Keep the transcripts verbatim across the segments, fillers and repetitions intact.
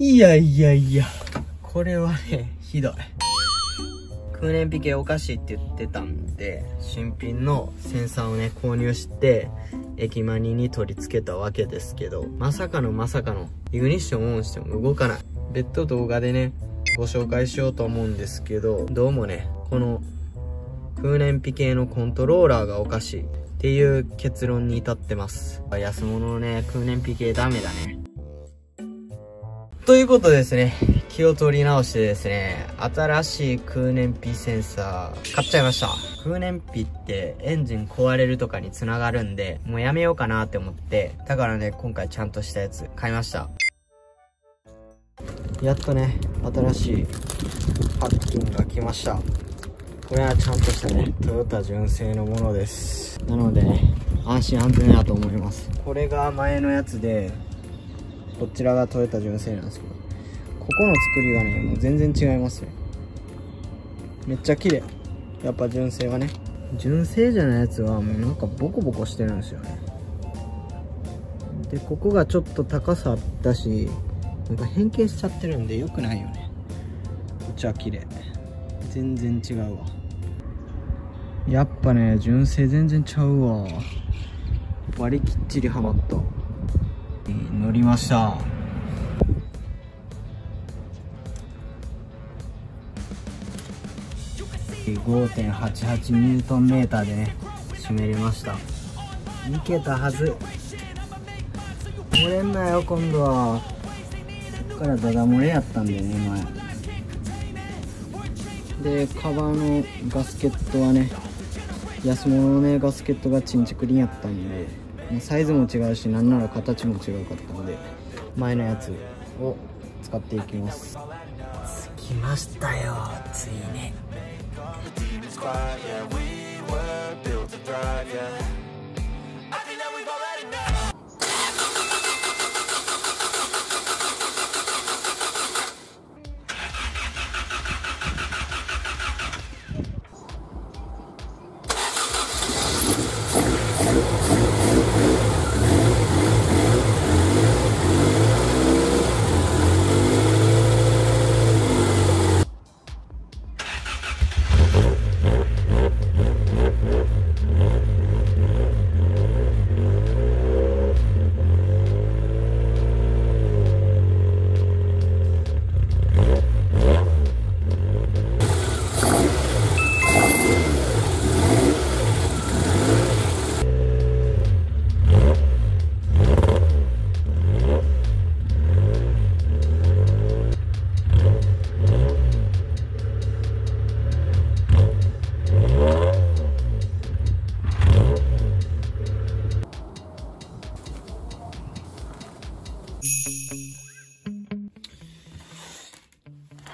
いやいやいや、これはねひどい。空燃費系おかしいって言ってたんで、新品のセンサーをね購入して駅マニに取り付けたわけですけど、まさかのまさかのイグニッションオンしても動かない。別途動画でねご紹介しようと思うんですけど、どうもねこの空燃費系のコントローラーがおかしいっていう結論に至ってます。安物のね空燃費系ダメだね。ということでですね、気を取り直してですね、新しい空燃費センサー買っちゃいました。空燃費ってエンジン壊れるとかにつながるんで、もうやめようかなって思って、だからね今回ちゃんとしたやつ買いました。やっとね新しいパッキンが来ました。これはちゃんとしたねトヨタ純正のものです。なのでね安心安全だと思います。これが前のやつで、こちらがトヨタ純正なんですけど、ここの作りがねもう全然違いますね。めっちゃ綺麗。やっぱ純正はね、純正じゃないやつはもうなんかボコボコしてるんですよね。でここがちょっと高さだし、なんか変形しちゃってるんで良くないよね。こっちは綺麗、全然違うわ。やっぱね純正全然ちゃうわ。割りきっちりはまった。乗りました。ごてんはちはち ニュートンメーターでね締めれました。いけたはず。漏れんなよ今度は。こっからダダ漏れやったんだよね前で。カバーのガスケットはね安物のねガスケットがチンチクリンやったんで、サイズも違うし、なんなら形も違うかったので前のやつを使っていきます。着きましたよ、ついに。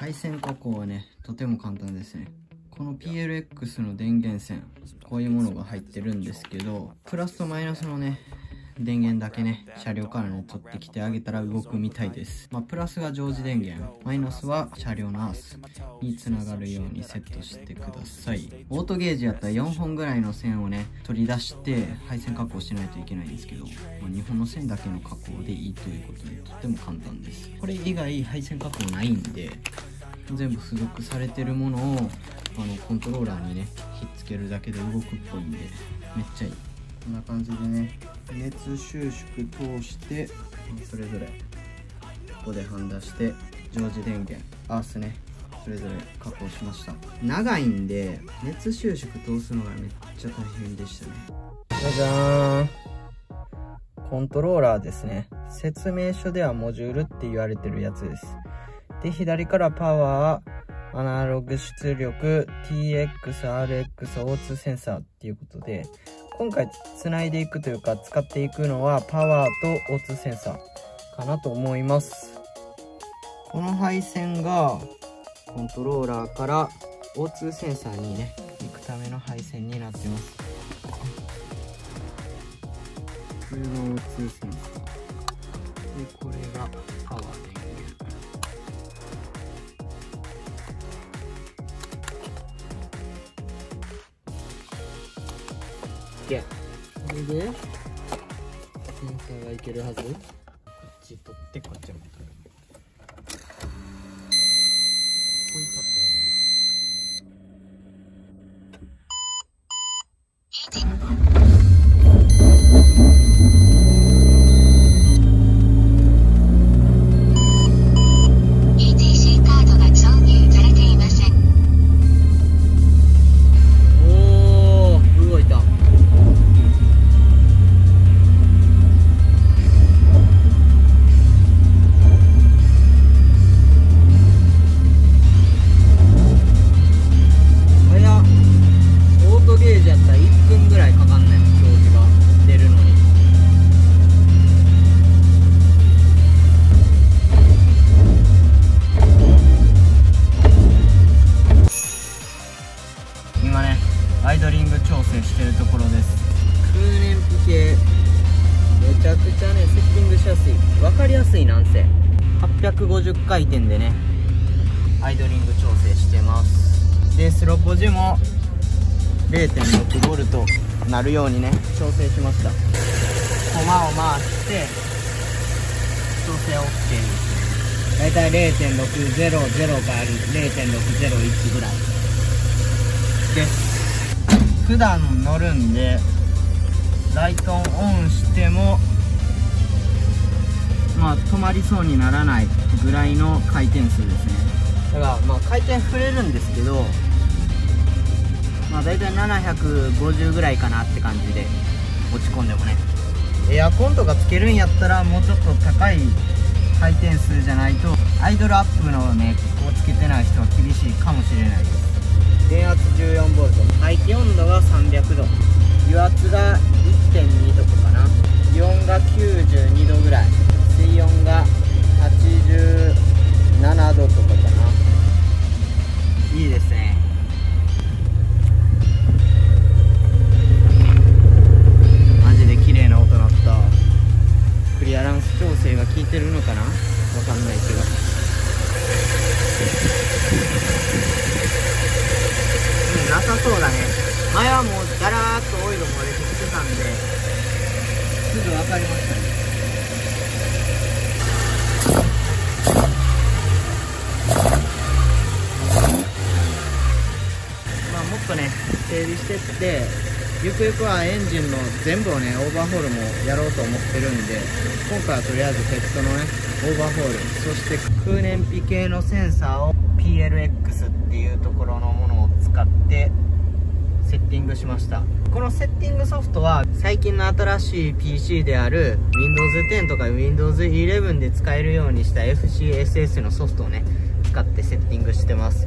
配線加工はねとても簡単ですね。この ピーエルエックス の電源線、こういうものが入ってるんですけど、プラスとマイナスのね電源だけね車両からね取ってきてあげたら動くみたいです。まあ、プラスが常時電源、マイナスは車両のアースにつながるようにセットしてください。オートゲージやったらよんほんぐらいの線をね取り出して配線加工しないといけないんですけど、まあ、にほんの線だけの加工でいいということでとっても簡単です。これ以外配線加工ないんで、全部付属されてるものをあのコントローラーにねひっつけるだけで動くっぽいんでめっちゃいい。こんな感じでね熱収縮通してそれぞれここではんだして常時電源アースねそれぞれ加工しました。長いんで熱収縮通すのがめっちゃ大変でしたね。じゃじゃーん、コントローラーですね。説明書ではモジュールって言われてるやつです。で左からパワー、アナログ出力、ティーエックス、アールエックス、オーツー センサーっていうことで、今回つないでいくというか使っていくのはパワーと オーツー センサーかなと思います。この配線がコントローラーから オーツー センサーにね行くための配線になってます。これが オーツー センサーで、これがパワーでこれでセンサーがいけるはず。こっち取ってこっちも取る。ろっぴゃくごじゅっかいてんでねアイドリング調整してます。でスロポジも れいてんろくボルト なるようにね調整しました。コマを回して調整 OK。 だいたい れいてんろくぜろぜろ から れいてんろくぜろいち ぐらいです。普段乗るんでライトンオンしてもまあ止まりそうにならないぐらいの回転数ですね。だからまあ回転触れるんですけど、まあだいたいななひゃくごじゅうぐらいかなって感じで落ち込んでもね。エアコンとかつけるんやったらもうちょっと高い回転数じゃないとアイドルアップのねをつけてない人は厳しいかもしれないです。電圧 じゅうよんボルト、 排気温度がさんびゃくど、油圧が いってんに とかかな、油温がきゅうじゅうにどぐらい、水温がはちじゅうななどとかかな。いいですね。マジで綺麗な音鳴った。クリアランス調整が効いてるのかな、わかんないけど、うん、なさそうだね。前はもうガラーッとオイルも入れてきてたんですぐ分かりましたね。まあもっとね整備してってゆくゆくはエンジンの全部をねオーバーホールもやろうと思ってるんで、今回はとりあえずペットのねオーバーホール、そして空燃費系のセンサーを ピーエルエックス っていうところのものを使ってセッティングしました。このセッティングソフトは最近の新しい ピーシー である ウィンドウズテン とか ウィンドウズイレブン で使えるようにした エフシーエスエス のソフトをね使ってセッティングしてます。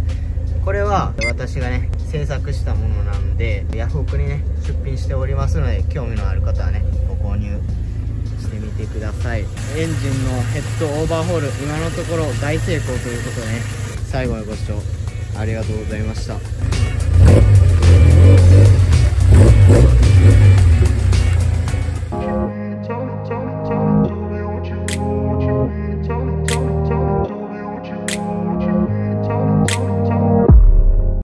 これは私がね制作したものなんで ヤフオク にね出品しておりますので、興味のある方はねご購入してみてください。エンジンのヘッドオーバーホール、今のところ大成功ということでね、最後までご視聴ありがとうございました。